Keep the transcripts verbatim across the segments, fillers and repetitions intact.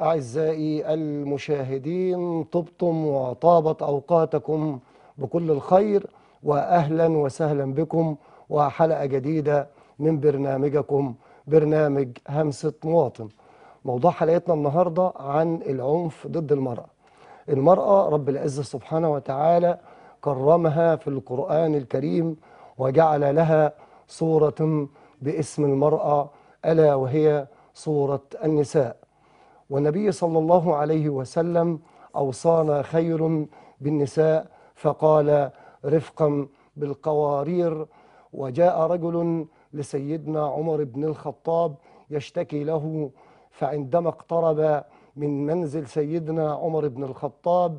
أعزائي المشاهدين، طبتم وطابت أوقاتكم بكل الخير، وأهلا وسهلا بكم وحلقة جديدة من برنامجكم برنامج همسة مواطن. موضوع حلقتنا النهاردة عن العنف ضد المرأة. المرأة رب العزة سبحانه وتعالى كرمها في القرآن الكريم وجعل لها صورة باسم المرأة، ألا وهي صورة النساء. والنبي صلى الله عليه وسلم أوصانا خير بالنساء فقال رفقا بالقوارير. وجاء رجل لسيدنا عمر بن الخطاب يشتكي له، فعندما اقترب من منزل سيدنا عمر بن الخطاب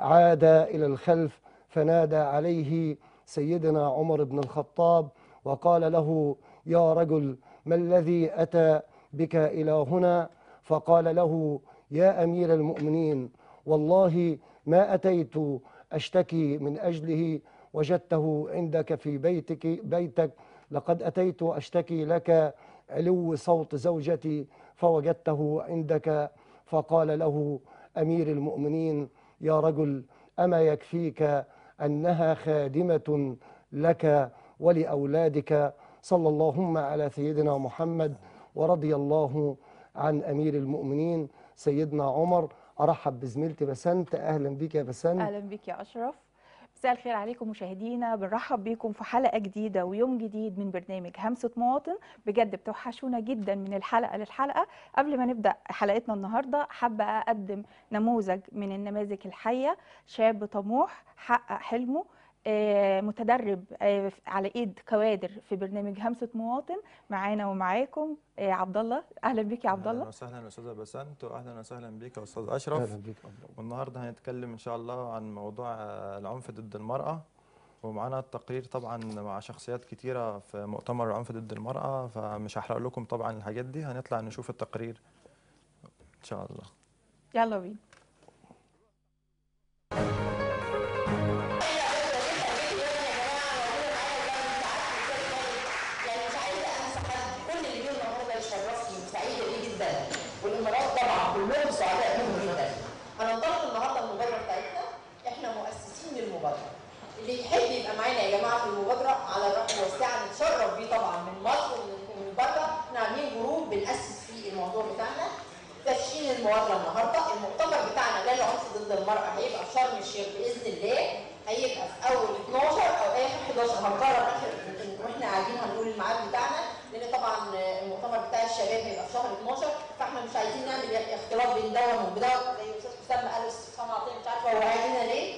عاد إلى الخلف فنادى عليه سيدنا عمر بن الخطاب وقال له: يا رجل، ما الذي أتى بك إلى هنا؟ فقال له: يا أمير المؤمنين، والله ما أتيت أشتكي من أجله، وجدته عندك في بيتك, بيتك لقد أتيت أشتكي لك علو صوت زوجتي فوجدته عندك. فقال له أمير المؤمنين: يا رجل، أما يكفيك أنها خادمة لك ولأولادك؟ صلى اللهم على سيدنا محمد. ورضي الله عن أمير المؤمنين سيدنا عمر. أرحب بزميلتي بسنت، أهلا بيك يا بسنت. أهلا بيك يا أشرف، مساء الخير عليكم مشاهدينا. بنرحب بيكم في حلقة جديدة ويوم جديد من برنامج همسة مواطن. بجد بتوحشونا جدا من الحلقة للحلقة. قبل ما نبدأ حلقتنا النهاردة، حابة أقدم نموذج من النماذج الحية. شاب طموح حقق حلمه، متدرب على ايد كوادر في برنامج همسة مواطن. معانا ومعاكم عبدالله. اهلا بيك يا عبدالله. اهلا وسهلا استاذه بسنت، واهلا وسهلا بيك يا استاذ اشرف. اهلا بيك. والنهارده هنتكلم ان شاء الله عن موضوع العنف ضد المراه، ومعانا التقرير طبعا مع شخصيات كتيره في مؤتمر العنف ضد المراه، فمش هحرق لكم طبعا الحاجات دي. هنطلع نشوف التقرير ان شاء الله. يلا بينا. اللي يحب يبقى معانا يا جماعه في المبادره على الرغم والساعه، نتشرف بيه طبعا من مصر ومن بره. احنا عاملين جروب بنأسس فيه الموضوع بتاعنا، تسجيل المبادره النهارده. المؤتمر بتاعنا لا العنف ضد المراه هيبقى في شرم الشيخ باذن الله، هيبقى في اول اتناشر او اخر حداشر. هنقرر اخر واحنا قاعدين هنقول الميعاد بتاعنا، لان طبعا المؤتمر بتاع الشباب هيبقى في شهر اتناشر، فاحنا مش عايزين نعمل اختلاط بين دوله وبدوله زي استاذ اسامه قال الاستاذ سهام عطيه، مش عارفه هو عايزنا ليه.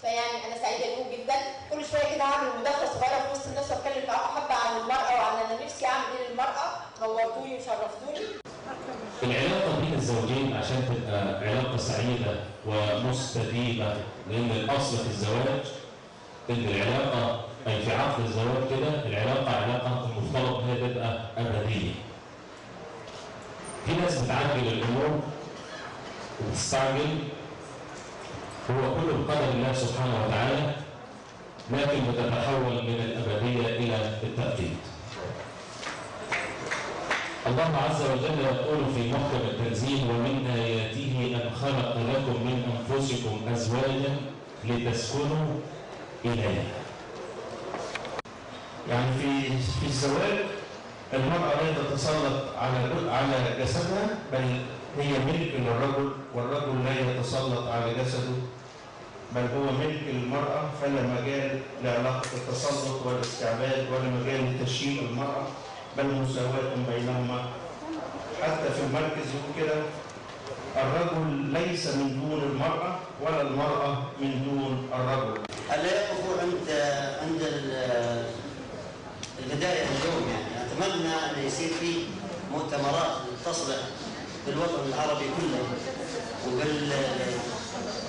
فيعني انا سعيده بيكم جدا. كل شويه كده اعمل مداخله صغيره في وسط الناس واتكلم معاكم حبه عن المراه وعن انا نفسي اعمل ايه للمراه. نورتوني وشرفتوني. العلاقه بين الزوجين عشان تبقى علاقه سعيده ومستديمه، لان الاصل في الزواج ان العلاقه اي في عقد الزواج كده العلاقه علاقه المفترض ان هي تبقى ابديه. في ناس بتعجل الامور وبتستعجل، هو كل بقدر الله سبحانه وتعالى، لكن بتتحول من الابديه الى التأكيد. الله عز وجل يقول في محكم التنزيل: ومن اياته ان خلق لكم من انفسكم ازواجا لتسكنوا اليها. يعني في في الزواج المراه لا تتسلط على على جسدها، بل هي ملك للرجل، والرجل لا يتسلط على جسده، بل هو ملك للمرأة. فلا مجال لعلاقة التسلط والاستعباد، ولا مجال لتشييد المرأة، بل مساواة بينهما. حتى في المركز يقول كده: الرجل ليس من دون المرأة، ولا المرأة من دون الرجل. ألا يقفوا عند عند البداية اليوم. يعني أتمنى أن يصير في مؤتمرات تصلح بالوطن العربي كله وبال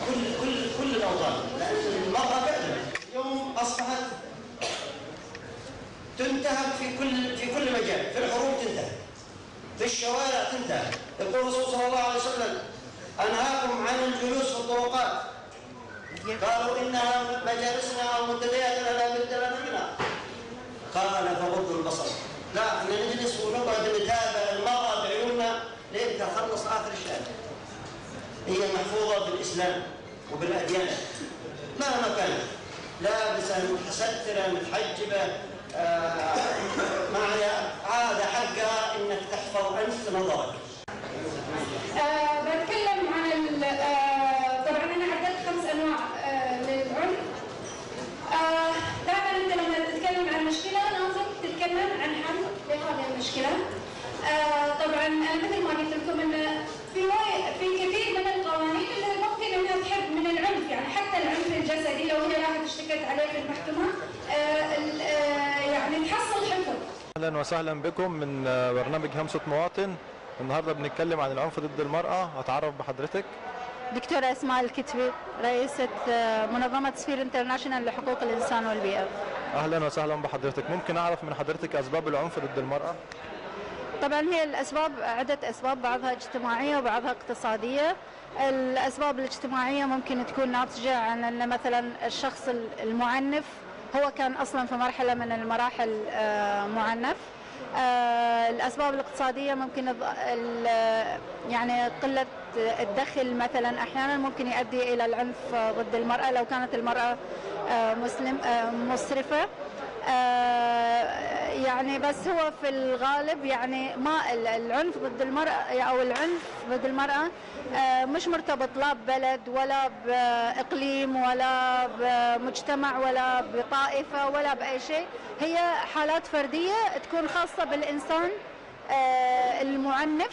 كل كل كل الاوطان، لان المراه فعلا اليوم اصبحت تنتهك في كل في كل مجال، في الحروب تنتهك، في الشوارع تنتهك. يقول الرسول صلى الله عليه وسلم: انهاكم عن الجلوس في الطرقات، قالوا انها مجالسنا ومنتدياتنا لا بد لنا منها. قال: فغضوا البصر. لا، احنا نجلس ونقعد نتابع المراه بعيوننا لين تخلص اخر الشارع. هي محفوظة بالإسلام وبالأديان مهما كانت، لا بسهل متسترة متحجبة آه معي عادة حقها إنك تحفظ أنت نظرك. آه بتكلم عن آه طبعا أنا عددت خمس أنواع آه للعلم. آه دائما أنت لما تتكلم عن مشكلة لازم تتكلم عن حل لهذه المشكلة. آه طبعا أنا مثل ما قلت لكم أن في في كثير من القوانين اللي ممكن أنها تحد من العنف، يعني حتى العنف الجسدي لو هي راحت اشتكت عليه في المحكمة آه آه يعني تحصل حكم. أهلا وسهلا بكم من برنامج همسة مواطن. النهارده بنتكلم عن العنف ضد المرأة. هتعرف بحضرتك دكتورة اسماء الكتبي، رئيسة منظمة سفير انترناشنال لحقوق الإنسان والبيئة. أهلا وسهلا بحضرتك. ممكن أعرف من حضرتك أسباب العنف ضد المرأة؟ طبعا هي الأسباب عدة أسباب، بعضها اجتماعية وبعضها اقتصادية. الأسباب الاجتماعية ممكن تكون ناتجة عن أن مثلا الشخص المعنف هو كان أصلا في مرحلة من المراحل معنف. آه الأسباب الاقتصادية ممكن يعني قلة الدخل مثلا أحيانا ممكن يؤدي إلى العنف ضد المرأة لو كانت المرأة آه مسلم آه مسرفة. آه يعني بس هو في الغالب يعني ما العنف ضد المرأة أو العنف ضد المرأة آه مش مرتبط لا ببلد ولا بإقليم ولا بمجتمع ولا بطائفة ولا بأي شيء، هي حالات فردية تكون خاصة بالإنسان آه المعنف،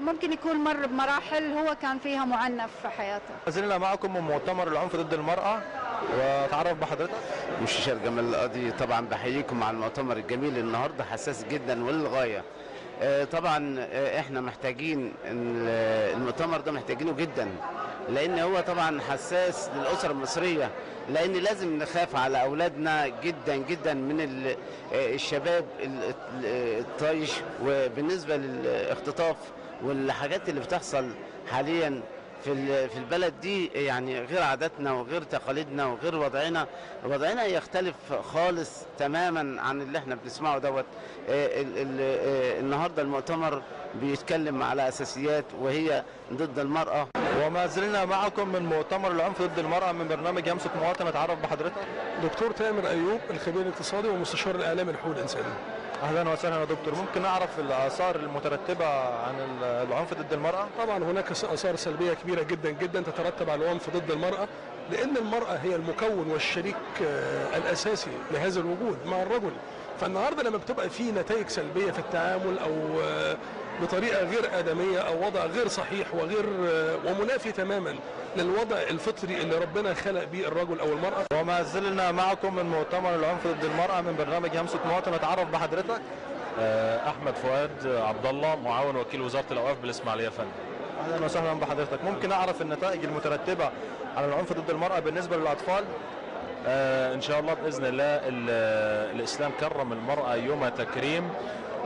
ممكن يكون مر بمراحل هو كان فيها معنف في حياته. زلنا معكم من مؤتمر العنف ضد المرأة وتعرف بحضرتك. مشيرة جمال القاضي، طبعا بحييكم على المؤتمر الجميل النهارده، حساس جدا وللغاية. طبعا احنا محتاجين المؤتمر ده، محتاجينه جدا لان هو طبعا حساس للأسر المصرية، لان لازم نخاف على اولادنا جدا جدا من الشباب الطايش وبالنسبة للاختطاف والحاجات اللي بتحصل حاليا في في البلد دي. يعني غير عاداتنا وغير تقاليدنا وغير وضعنا، وضعنا يختلف خالص تماما عن اللي احنا بنسمعه دوت. النهارده المؤتمر بيتكلم على اساسيات وهي ضد المرأة. وما زلنا معكم من مؤتمر العنف ضد المرأة من برنامج همسة مواطن. اتعرف بحضرتك دكتور تامر ايوب، الخبير الاقتصادي ومستشار الاعلام للحقوق الانسانية. اهلا وسهلا يا دكتور. ممكن اعرف الاثار المترتبه عن العنف ضد المراه؟ طبعا هناك اثار سلبيه كبيره جدا جدا تترتب على العنف ضد المراه، لان المراه هي المكون والشريك الاساسي لهذا الوجود مع الرجل. فالنهارده لما بتبقى في نتائج سلبيه في التعامل او بطريقه غير ادميه او وضع غير صحيح وغير ومنافي تماما للوضع الفطري اللي ربنا خلق بيه الرجل او المراه. وما زلنا معكم من مؤتمر العنف ضد المراه من برنامج همسة مواطن. اتعرف بحضرتك. احمد فؤاد عبد الله، معاون وكيل وزاره الاوقاف بالاسماعيليه. يا فندم اهلا وسهلا بحضرتك. ممكن اعرف النتائج المترتبه على العنف ضد المراه بالنسبه للاطفال؟ آه ان شاء الله باذن الله الاسلام كرم المراه يوم تكريم،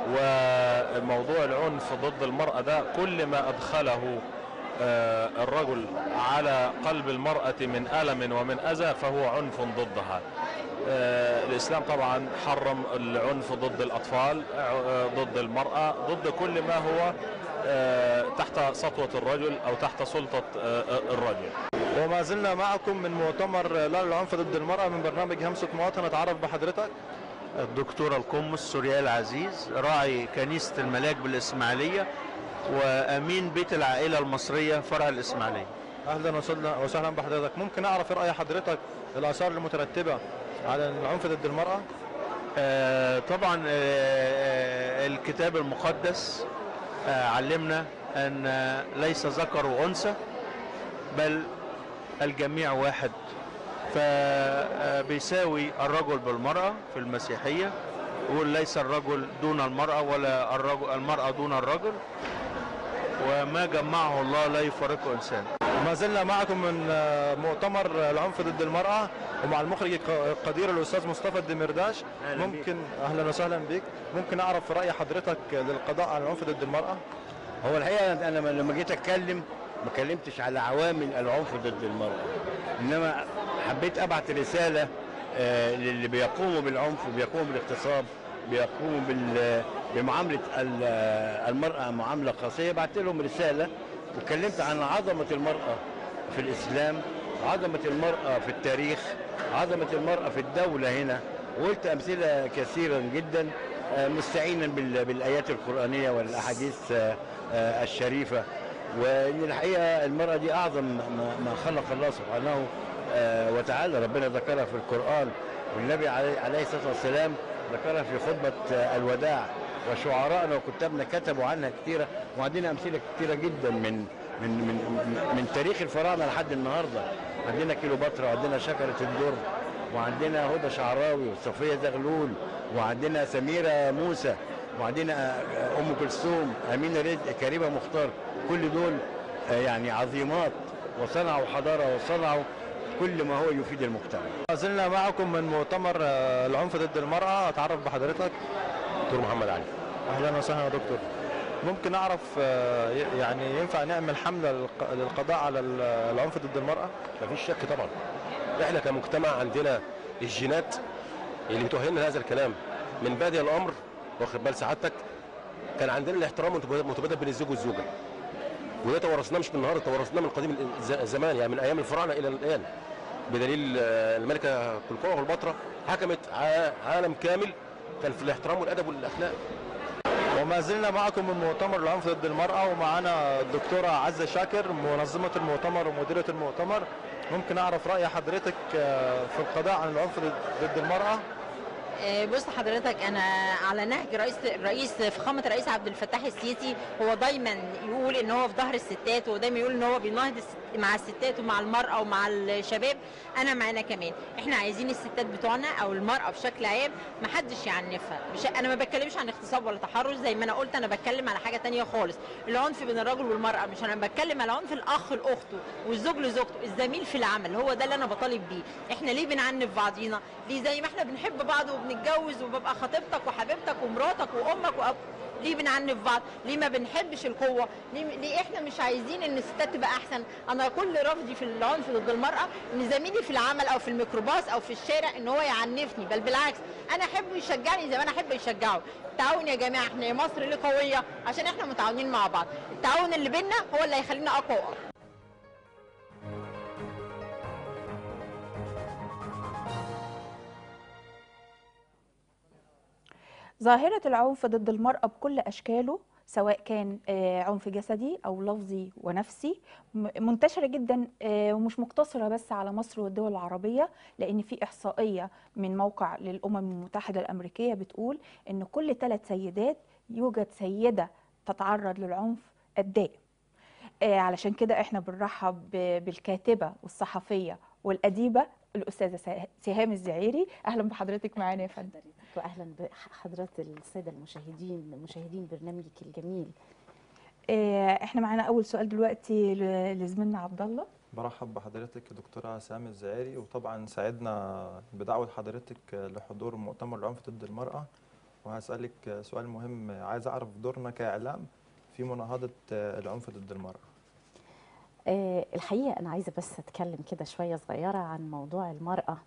وموضوع العنف ضد المراه ده كل ما ادخله الرجل على قلب المرأة من ألم ومن أذى فهو عنف ضدها. الإسلام طبعا حرم العنف ضد الأطفال، ضد المرأة، ضد كل ما هو تحت سطوة الرجل أو تحت سلطة الرجل. وما زلنا معكم من مؤتمر لا للعنف ضد المرأة من برنامج همسة مواطن. اتعرف بحضرتك الدكتور القمص سوريال عزيز، راعي كنيسة الملاك بالإسماعيلية وأمين بيت العائلة المصرية فرع الإسماعيلية. أهلا وسهلا بحضرتك. ممكن أعرف رأي حضرتك الآثار المترتبة على العنف ضد المرأة؟ آه طبعا آه الكتاب المقدس آه علمنا أن ليس ذكر وأنثى بل الجميع واحد، فبيساوي الرجل بالمرأة في المسيحية، وليس الرجل دون المرأة ولا المرأة دون الرجل، وما جمعه الله لا يفرقه انسان. ما زلنا معكم من مؤتمر العنف ضد المرأة ومع المخرج القدير الأستاذ مصطفى الدمرداش. ممكن أهلا وسهلا بك. ممكن أعرف رأي حضرتك للقضاء على العنف ضد المرأة؟ هو الحقيقة أنا لما جيت أتكلم ما كلمتش على عوامل العنف ضد المرأة، إنما حبيت أبعت رسالة للي بيقوموا بالعنف وبيقوموا بالاغتصاب، بيقوموا بال بمعاملة المرأة معاملة قاسية. بعت لهم رسالة واتكلمت عن عظمة المرأة في الإسلام، عظمة المرأة في التاريخ، عظمة المرأة في الدولة هنا، وقلت أمثلة كثيرا جدا مستعينا بالآيات القرآنية والأحاديث الشريفة. وإن الحقيقة المرأة دي أعظم ما خلق الله سبحانه وتعالى، ربنا ذكرها في القرآن، والنبي عليه الصلاة والسلام ذكرها في خطبة الوداع، وشعراءنا وكتابنا كتبوا عنها كثيرة، وعندنا أمثلة كثيرة جدا من من من من تاريخ الفراعنة لحد النهارده. عندنا كليوباترا، وعندنا شكره الدر، وعندنا هدى شعراوي وصفيه زغلول، وعندنا سميره موسى، وعندنا ام كلثوم، امينه رجب، كريمه مختار. كل دول يعني عظيمات وصنعوا حضاره وصنعوا كل ما هو يفيد المجتمع. لازلنا معكم من مؤتمر العنف ضد المراه. اتعرف بحضرتك دكتور محمد علي. اهلا وسهلا يا دكتور. ممكن اعرف يعني ينفع نعمل حمله للقضاء على العنف ضد المراه؟ مفيش شك طبعا. احنا كمجتمع عندنا الجينات اللي بتؤهلنا هذا الكلام من بادئ الامر، واخد بال سعادتك؟ كان عندنا الاحترام متبادل بين الزوج والزوجه، وده تورثناه مش من النهارده، تورثناه من قديم الزمان، يعني من ايام الفراعنه الى الان، بدليل الملكه كليوباترا حكمت عالم كامل كان في الاحترام والادب والاخلاق. وما زلنا معكم من مؤتمر العنف ضد المرأة، ومعانا الدكتورة عزه شاكر منظمة المؤتمر ومديرة المؤتمر. ممكن أعرف رأي حضرتك في القضاء عن العنف ضد المرأة؟ بص حضرتك، أنا على نهج رئيس الرئيس فخامة الرئيس عبد الفتاح السيسي، هو دايما يقول إن هو في ظهر الستات، ودايما يقول إن هو بيناهض مع الستات ومع المرأة ومع الشباب. أنا معانا كمان، إحنا عايزين الستات بتوعنا أو المرأة بشكل عام محدش يعنفها. مش أنا ما بتكلمش عن اغتصاب ولا تحرش زي ما أنا قلت، أنا بتكلم على حاجة تانية خالص، العنف بين الرجل والمرأة. مش أنا بتكلم على عنف الأخ لأخته والزوج لزوجته، الزميل في العمل، هو ده اللي أنا بطالب بيه. إحنا ليه بنعنف بعضينا؟ ليه زي ما إحنا بنحب بعض وبنتجوز وببقى خطيبتك وحبيبتك ومراتك وأمك وأب... ليه بنعنف بعض؟ ليه ما بنحبش القوه؟ ليه, ليه احنا مش عايزين ان الستات تبقى احسن؟ انا كل رفضي في العنف ضد المراه ان زميلي في العمل او في الميكروباص او في الشارع ان هو يعنفني، بل بالعكس انا احبه يشجعني زي ما انا احب يشجعه. التعاون يا جماعه، احنا يا مصر ليه قويه عشان احنا متعاونين مع بعض، التعاون اللي بينا هو اللي هيخلينا اقوى واقوى. ظاهرة العنف ضد المرأة بكل أشكاله، سواء كان عنف جسدي أو لفظي ونفسي، منتشرة جدا ومش مقتصرة بس على مصر والدول العربية، لأن في إحصائية من موقع للأمم المتحدة الأمريكية بتقول إن كل ثلاث سيدات يوجد سيدة تتعرض للعنف الدائم. علشان كده إحنا بنرحب بالكاتبة والصحفية والأديبة الأستاذة سهام الزعيرى. أهلا بحضرتك معانا يا فندم. وأهلا بحضرات السادة المشاهدين، مشاهدين برنامجك الجميل. إحنا معانا أول سؤال دلوقتي لزميلنا عبدالله. برحب بحضرتك دكتورة سهام الزعيرى، وطبعا سعدنا بدعوة حضرتك لحضور مؤتمر العنف ضد المرأة، وهسألك سؤال مهم. عايز أعرف دورنا كإعلام في مناهضة العنف ضد المرأة. الحقيقة أنا عايزة بس أتكلم كده شوية صغيرة عن موضوع المرأة.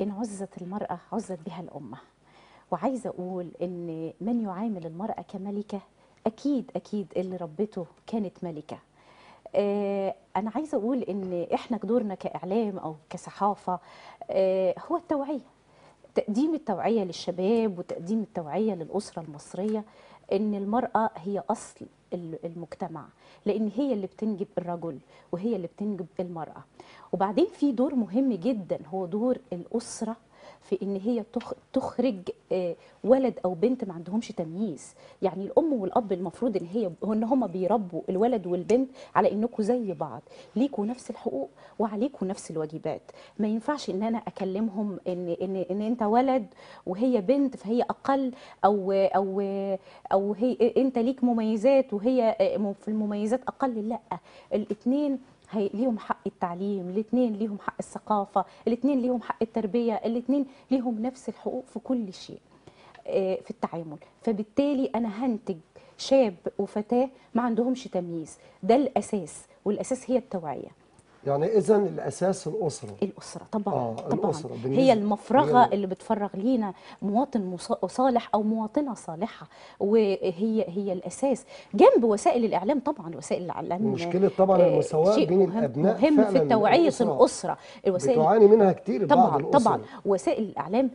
إن عزت المرأة عزت بها الأمة، وعايزة أقول إن من يعامل المرأة كملكة أكيد أكيد اللي ربته كانت ملكة. أنا عايزة أقول إن إحنا دورنا كإعلام أو كصحافة هو التوعية، تقديم التوعية للشباب وتقديم التوعية للأسرة المصرية إن المرأة هي أصل المجتمع، لأن هي اللي بتنجب الرجل وهي اللي بتنجب المرأة. وبعدين في دور مهم جدا هو دور الأسرة في إن هي تخرج ولد أو بنت ما عندهمش تمييز. يعني الأم والأب المفروض إن هي إن هما بيربوا الولد والبنت على إنكوا زي بعض، ليكوا نفس الحقوق وعليكوا نفس الواجبات. ما ينفعش إن أنا أكلمهم إن إن إن أنت ولد وهي بنت فهي أقل، أو أو أو هي أنت ليك مميزات وهي في المميزات أقل. لأ، الاتنين ليهم حق التعليم، الاثنين ليهم حق الثقافة، الاثنين ليهم حق التربية، الاثنين ليهم نفس الحقوق في كل شيء في التعامل. فبالتالي أنا هنتج شاب وفتاة ما عندهمش تمييز، ده الأساس، والأساس هي التوعية. يعني اذا الاساس الاسره. الاسره طبعا آه طبعا الأسرة هي المفرغه هي اللي بتفرغ لينا مواطن صالح او مواطنه صالحه، وهي هي الاساس جنب وسائل الاعلام. طبعا وسائل الاعلام مشكله طبعا آه المساواه بين مهم الابناء مهم فعلا في توعيه الاسره. الوسائل بتعاني منها كتير طبعا بعض الأسرة. طبعا وسائل الاعلام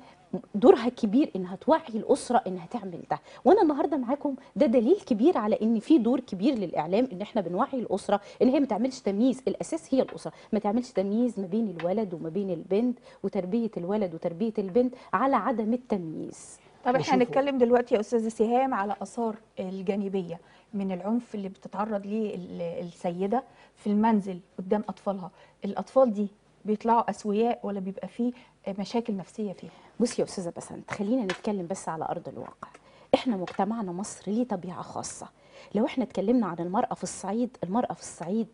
دورها كبير انها توعي الاسره انها تعمل ده، وانا النهارده معاكم ده دليل كبير على ان في دور كبير للاعلام ان احنا بنوعي الاسره ان هي ما تعملش تمييز، الاساس هي الاسره، ما تعملش تمييز ما بين الولد وما بين البنت وتربيه الولد وتربيه البنت على عدم التمييز. طب احنا هنتكلم دلوقتي يا استاذه سهام على اثار الجانبيه من العنف اللي بتتعرض ليه السيده في المنزل قدام اطفالها، الاطفال دي بيطلعوا اسوياء ولا بيبقى فيه مشاكل نفسيه فيها؟ بصي يا استاذه بسنت، خلينا نتكلم بس على ارض الواقع. احنا مجتمعنا مصر ليه طبيعه خاصه. لو احنا اتكلمنا عن المراه في الصعيد، المراه في الصعيد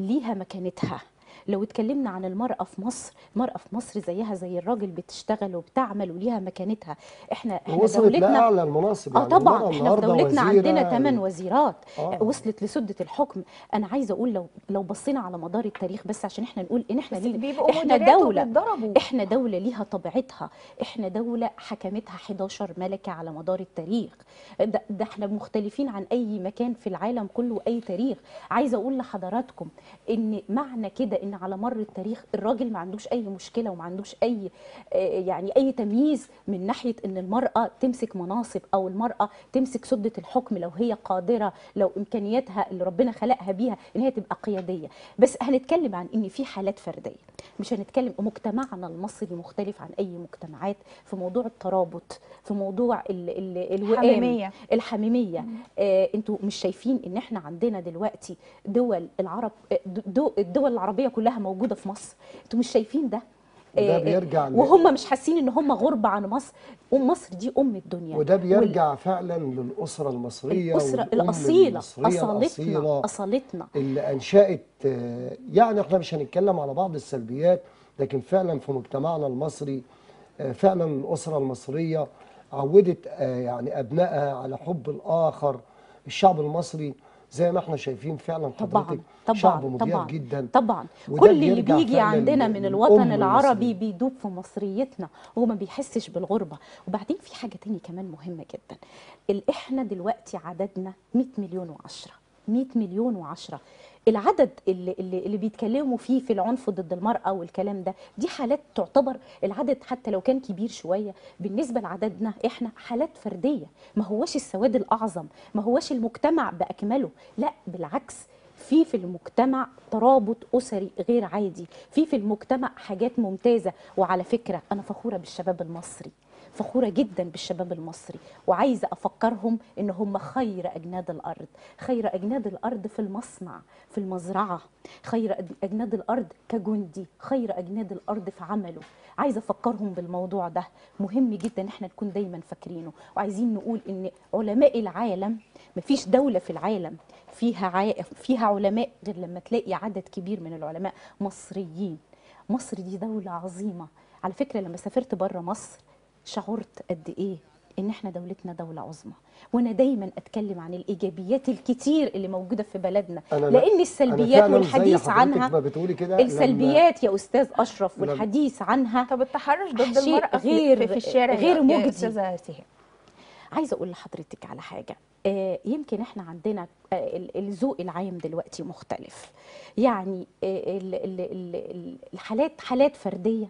ليها مكانتها. لو اتكلمنا عن المرأة في مصر، المرأة في مصر زيها زي الراجل، بتشتغل وبتعمل وليها مكانتها. احنا احنا وصلت لأعلى المناصب يعني. اه طبعا احنا في دولتنا عندنا ثمان وزيرات آه. وصلت لسدة الحكم. انا عايزه اقول لو لو بصينا على مدار التاريخ بس عشان احنا نقول ان احنا ليه احنا دولة احنا دولة ليها طبيعتها، احنا دولة حكمتها احد عشر ملكة على مدار التاريخ. ده, ده احنا مختلفين عن اي مكان في العالم كله واي تاريخ. عايزه اقول لحضراتكم ان معنى كده ان على مر التاريخ الراجل ما عندوش اي مشكله وما عندوش اي يعني اي تمييز من ناحيه ان المراه تمسك مناصب او المراه تمسك سده الحكم لو هي قادره، لو امكانياتها اللي ربنا خلقها بيها ان هي تبقى قياديه. بس هنتكلم عن ان في حالات فرديه، مش هنتكلم. مجتمعنا المصري مختلف عن اي مجتمعات في موضوع الترابط، في موضوع ال ال الوئام الحميميه, الحميمية. آه انتوا مش شايفين ان احنا عندنا دلوقتي دول العرب دو الدول العربيه كلها موجوده في مصر؟ انتوا مش شايفين ده؟ وده بيرجع وهم مش حاسين ان هم غربه عن مصر؟ مصر دي ام الدنيا. وده بيرجع وال... فعلا للاسره المصريه، الاسره الاصيله، اصالتنا اصالتنا اللي انشات. يعني احنا مش هنتكلم على بعض السلبيات، لكن فعلا في مجتمعنا المصري فعلا الاسره المصريه عودت يعني ابنائها على حب الاخر. الشعب المصري زي ما احنا شايفين فعلا حضرتك طبعا شعب مضياف طبعا جدا طبعا. كل اللي بيجي عندنا من الوطن العربي بيدوب في مصريتنا وما بيحسش بالغربه. وبعدين في حاجه تاني كمان مهمه جدا، احنا دلوقتي عددنا مئة مليون وعشرة، مئة مليون وعشرة. العدد اللي, اللي بيتكلموا فيه في العنف ضد المرأة والكلام ده، دي حالات تعتبر العدد حتى لو كان كبير شوية بالنسبة لعددنا احنا حالات فردية. ما هواش السواد الأعظم، ما هواش المجتمع بأكمله، لا بالعكس. في في المجتمع ترابط أسري غير عادي، في في المجتمع حاجات ممتازة. وعلى فكرة أنا فخورة بالشباب المصري، فخورة جدا بالشباب المصري، وعايزة أفكرهم إن هم خير أجناد الأرض، خير أجناد الأرض في المصنع، في المزرعة، خير أجناد الأرض كجندي، خير أجناد الأرض في عمله. عايزة أفكرهم بالموضوع ده، مهم جدا إحنا نكون دايما فاكرينه. وعايزين نقول إن علماء العالم، مفيش دولة في العالم فيها عائق فيها علماء غير لما تلاقي عدد كبير من العلماء مصريين. مصر دي دولة عظيمة. على فكرة لما سافرت بره مصر شعرت قد ايه ان احنا دولتنا دولة عظمى، وانا دايما اتكلم عن الايجابيات الكتير اللي موجودة في بلدنا، لان السلبيات والحديث عنها السلبيات يا استاذ اشرف والحديث عنها. طب التحرش ضد المرأة غير في الشارع غير مجدي يا استاذة سهام. عايزه اقول لحضرتك على حاجه، آه يمكن احنا عندنا آه الذوق العام دلوقتي مختلف. يعني آه ال ال ال الحالات حالات فرديه،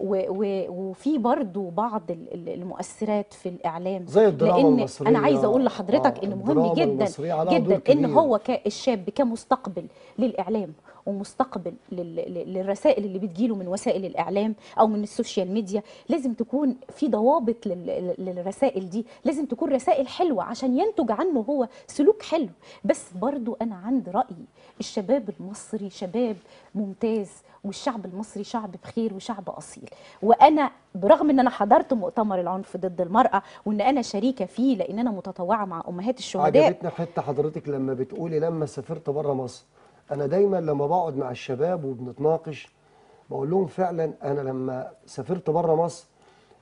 وفي برضو بعض المؤثرات في الاعلام زي الدراما لان المصرية. انا عايزه اقول لحضرتك آه ان مهم جدا جدا ان هو الشاب كمستقبل للاعلام ومستقبل للرسائل اللي بتجيله من وسائل الاعلام او من السوشيال ميديا، لازم تكون في ضوابط للرسائل دي، لازم تكون رسائل حلوه عشان ينتج عنه هو سلوك حلو. بس برضو انا عندي راي، الشباب المصري شباب ممتاز، والشعب المصري شعب بخير وشعب اصيل. وانا برغم ان انا حضرت مؤتمر العنف ضد المراه وان انا شريكه فيه لان انا متطوعه مع امهات الشهداء. عجبتني حته حضرتك لما بتقولي لما سافرت بره مصر. أنا دايماً لما بقعد مع الشباب وبنتناقش بقول لهم فعلاً أنا لما سافرت بره مصر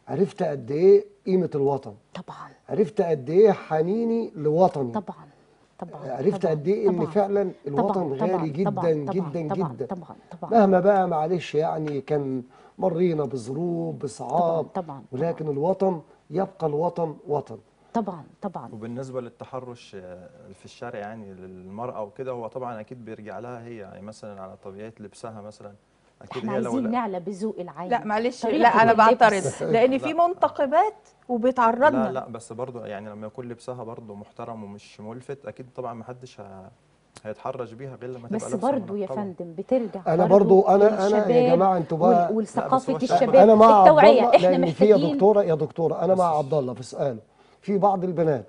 عرفت قد إيه قيمة الوطن. طبعاً. عرفت قد إيه حنيني لوطني. طبعاً. طبعا عرفت قد ايه ان فعلا الوطن طبعاً غالي جدا طبعاً جدا طبعاً جدا, طبعاً جدا طبعاً طبعاً مهما بقى معلش يعني كان مرينا بظروف بصعاب طبعاً طبعاً ولكن الوطن يبقى الوطن وطن طبعا طبعا. وبالنسبه للتحرش في الشارع يعني للمراه وكده هو طبعا اكيد بيرجع لها هي يعني مثلا على طبيعه لبسها مثلا اكيد احنا هي لو عايزين نعلى بذوق العين. لا معلش لا انا بعترض لان في منتقبات وبيتعرضنا. لا لا بس برضه يعني لما يكون لبسها برضه محترم ومش ملفت اكيد طبعا ما حدش ه... هيتحرج بيها غير لما تبقى لابسه. بس برضه يا فندم بترجع انا برضه انا انا يا جماعه انتوا بقى والثقافه الشباب انا مع التوعيه احنا محتاجين. في يا دكتوره يا دكتوره انا مع عبد الله في سؤاله. في بعض البنات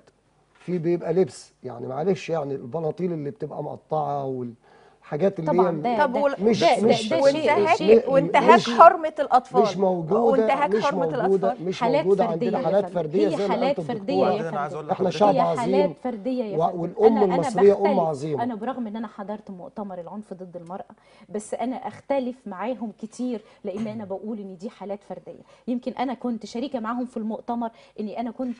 في بيبقى لبس يعني معلش يعني البناطيل اللي بتبقى مقطعه والحاجات اللي طبعا ده طب مش ده مش ده وانتهاك وانتهاك حرمه الاطفال مش موجوده وانتهاك حرمه الاطفال مش موجوده عندنا حالات فرديه هي حالات فرديه يا فندم احنا شعب عظيم هي حالات فرديه يا فندم والام المصريه ام عظيمه. انا برغم ان انا حضرت مؤتمر العنف ضد المراه بس انا اختلف معاهم كتير لان انا بقول ان دي حالات فرديه. يمكن انا كنت شريكه معاهم في المؤتمر اني انا كنت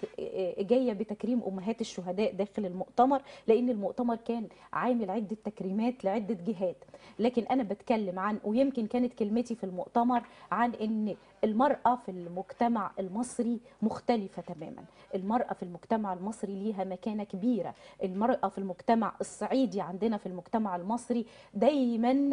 جايه بتكريم امهات الشهداء داخل المؤتمر لان المؤتمر كان عامل عده تكريمات لعده جهات. لكن انا بتكلم عن ويمكن كانت كلمتي في المؤتمر عن ان المرأة في المجتمع المصري مختلفة تماما. المرأة في المجتمع المصري ليها مكانة كبيرة. المرأة في المجتمع الصعيدي عندنا في المجتمع المصري دايما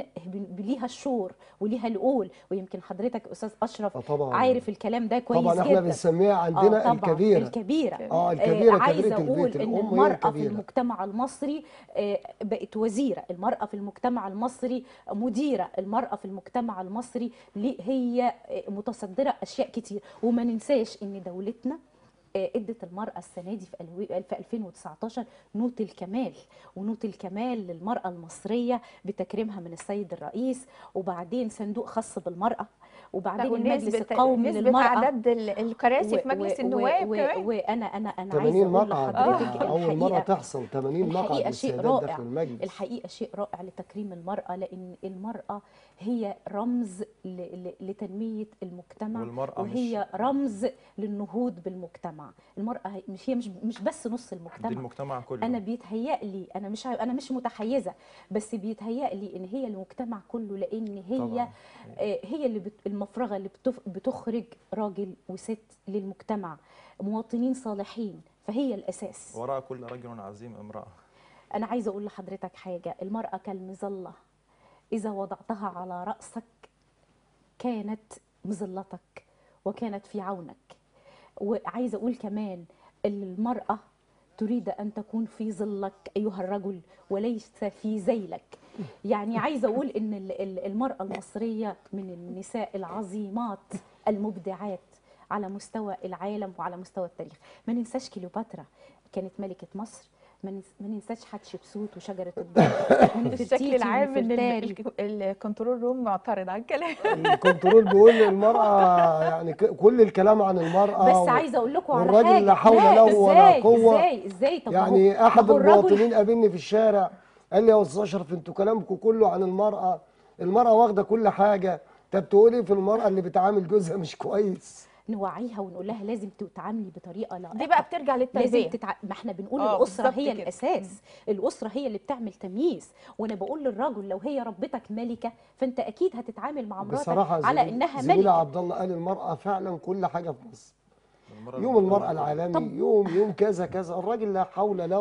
ليها الشور وليها القول ويمكن حضرتك أستاذ أشرف عارف الكلام ده كويس طبعا جدا. طبعا احنا بنسميها عندنا آه الكبيرة الكبيرة اه الكبيرة آه عايزة أقول إن المرأة في المجتمع المصري آه بقت وزيرة، المرأة في المجتمع المصري مديرة، المرأة في المجتمع المصري هي متصدرة متصدرة أشياء كتير. وما ننساش إن دولتنا ادت المرأة السنة دي في ألفين وتسعتاشر نوت الكمال ونوت الكمال للمرأة المصرية بتكريمها من السيد الرئيس وبعدين صندوق خاص بالمرأة وبعدين المجلس القومي للمرأة نسبة عدد الكراسي في مجلس النواب كمان. وانا انا انا عايزه اقول لحضرتك آه. اول مره تحصل ثمانين مقعد للسيدات داخل المجلس. الحقيقه شيء رائع لتكريم المرأة لان المرأة هي رمز لتنميه المجتمع وهي رمز للنهوض بالمجتمع. المرأة مش هي مش مش بس نص المجتمع دي المجتمع كله. انا بيتهيألي انا مش انا مش متحيزه بس بيتهيألي ان هي المجتمع كله لان هي طبعا. هي اللي المفرغة اللي بتخرج راجل وست للمجتمع مواطنين صالحين فهي الأساس. وراء كل رجل عظيم امرأة. أنا عايزة أقول لحضرتك حاجة، المرأة كالمظلة إذا وضعتها على رأسك كانت مظلتك وكانت في عونك. وعايزة أقول كمان المرأة تريد أن تكون في ظلك أيها الرجل وليس في ذيلك. يعني عايزة أقول إن المرأة المصرية من النساء العظيمات المبدعات على مستوى العالم وعلى مستوى التاريخ. ما ننساش كليوباترا كانت ملكة مصر، ما ننساش حتشبسوت وشجرة الدر الشكل العام ان الكنترول روم معترض على الكلام. الكنترول بيقول المرأة يعني كل الكلام عن المرأة بس عايزه اقول لكم على حاجه والراجل لا حول له ولا قوه. ازاي ازاي طب يعني احد المواطنين قابلني في الشارع قال لي يا استاذ اشرف انتوا كلامكم كله عن المرأة، المرأة واخده كل حاجه، طب تقولي في المرأة اللي بتعامل جوزها مش كويس؟ نوعيها ونقول لها لازم تتعاملي بطريقه لائقه. دي بقى بترجع للتربيه. تتع... ما احنا بنقول الاسره هي كده. الاساس، الاسره هي اللي بتعمل تمييز، وانا بقول للراجل لو هي ربتك ملكه فانت اكيد هتتعامل مع مراتك على انها ملكه. بصراحه عبد الله قال المراه فعلا كل حاجه في مصر. يوم المرأة العالمي يوم يوم كذا كذا الراجل لا حول له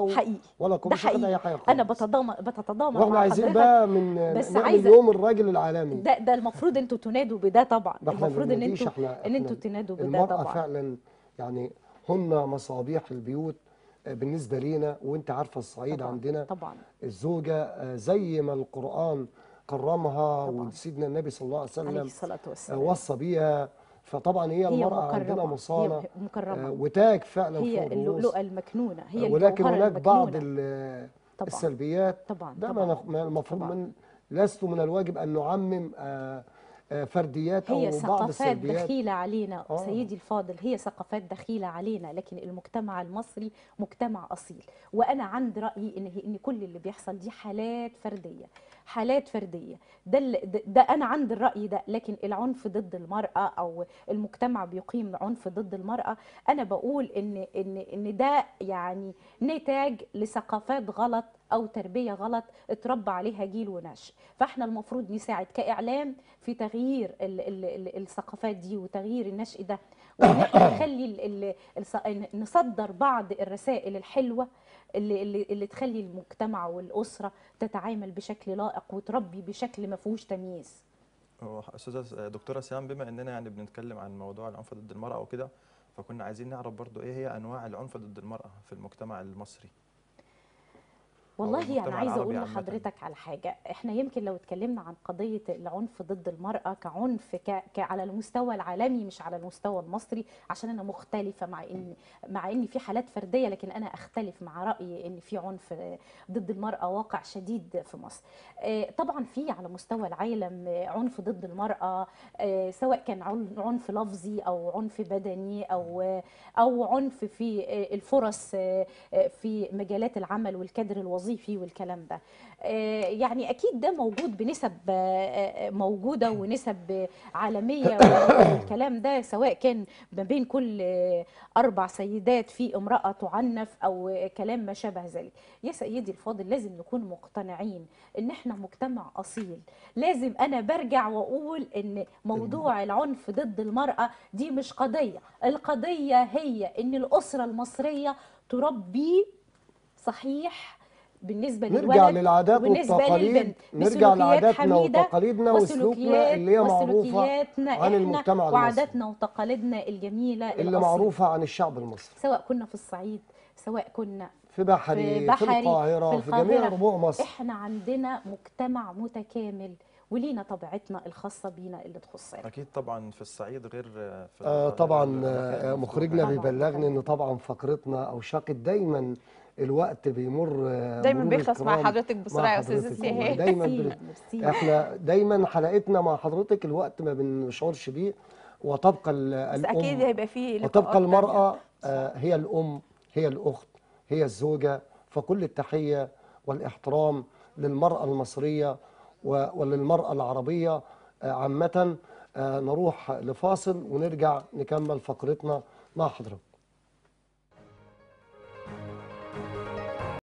ولا قوة إلا بالله. أنا بتضامن بتضامن واحنا عايزين بقى من بس عايزة يوم الراجل العالمي ده ده المفروض أنتوا تنادوا بده طبعا. المفروض إن أنتوا إن أنتوا تنادوا بده طبعا. المرأة فعلا يعني هن مصابيح البيوت بالنسبة لينا وأنت عارفة الصعيد طبعًا. عندنا طبعا الزوجة زي ما القرآن كرمها وسيدنا النبي صلى الله عليه وسلم وصى بيها فطبعا هي المرأة مكرمة. عندنا مصانة آه وتاج فعلا فوق الرؤوس هي اللؤلؤة المكنونة هي آه ولكن هناك بعض طبعًا. السلبيات طبعا ده المفروض من لست من الواجب أن نعمم آه فرديات أو هي ثقافات دخيلة علينا. آه. سيدي الفاضل، هي ثقافات دخيلة علينا، لكن المجتمع المصري مجتمع أصيل. وأنا عندي رأيي إن إن كل اللي بيحصل دي حالات فردية، حالات فردية. ده, ده, ده أنا عندي الرأي ده. لكن العنف ضد المرأة أو المجتمع بيقيم عنف ضد المرأة، أنا بقول إن إن إن ده يعني نتاج لثقافات غلط أو تربية غلط اتربى عليها جيل ونشء. فإحنا المفروض نساعد كإعلام في تغيير ال ال ال الثقافات دي وتغيير النشء ده، ونخلي نصدر بعض الرسائل الحلوة اللي, اللي, اللي تخلي المجتمع والأسرة تتعامل بشكل لائق وتربي بشكل ما فيهوش تمييز. أستاذة دكتورة سهام، بما أننا يعني بنتكلم عن موضوع العنف ضد المرأة وكده، فكنا عايزين نعرف برضو إيه هي أنواع العنف ضد المرأة في المجتمع المصري. والله أنا يعني عايزه اقول لحضرتك على حاجه، احنا يمكن لو اتكلمنا عن قضيه العنف ضد المراه كعنف ك... ك... على المستوى العالمي مش على المستوى المصري، عشان انا مختلفه مع ان مع ان في حالات فرديه، لكن انا اختلف مع رايي ان في عنف ضد المراه واقع شديد في مصر. طبعا في على مستوى العالم عنف ضد المراه، سواء كان عنف لفظي او عنف بدني او او عنف في الفرص في مجالات العمل والكادر الوظيفي والكلام ده. يعني أكيد ده موجود بنسب موجودة ونسب عالمية والكلام ده، سواء كان ما بين كل أربع سيدات في امرأة تعنف أو كلام ما شابه ذلك. يا سيدي الفاضل، لازم نكون مقتنعين إن إحنا مجتمع أصيل. لازم أنا برجع وأقول إن موضوع العنف ضد المرأة دي مش قضية، القضية هي إن الأسرة المصرية تربي صحيح بالنسبه للولد، نرجع للعادات والتقاليد، نرجع لعاداتنا وتقاليدنا وسلوكنا اللي هي معروفه عن المجتمع المصري، وعاداتنا وتقاليدنا الجميله اللي الأصل. معروفه عن الشعب المصري، سواء كنا في الصعيد، سواء كنا في بحري، في, بحري في, القاهرة, في القاهره، في جميع ربوع مصر. احنا عندنا مجتمع متكامل ولينا طبيعتنا الخاصه بينا اللي تخصنا. اكيد طبعا في الصعيد غير في آه طبعا. آه مخرجنا بيبلغني ان طبعا فقرتنا او شقت دايما، الوقت بيمر دايما، بيخلص مع حضرتك بسرعه يا استاذه سهام. دايما بال... احنا دايما حلقتنا مع حضرتك الوقت ما بنشعرش بيه، وتبقى الام، اكيد هيبقى فيه، وتبقى المراه هي الام، هي الاخت، هي الزوجه. فكل التحيه والاحترام للمراه المصريه وللمراه العربيه عامه. نروح لفاصل ونرجع نكمل فقرتنا مع حضرتك.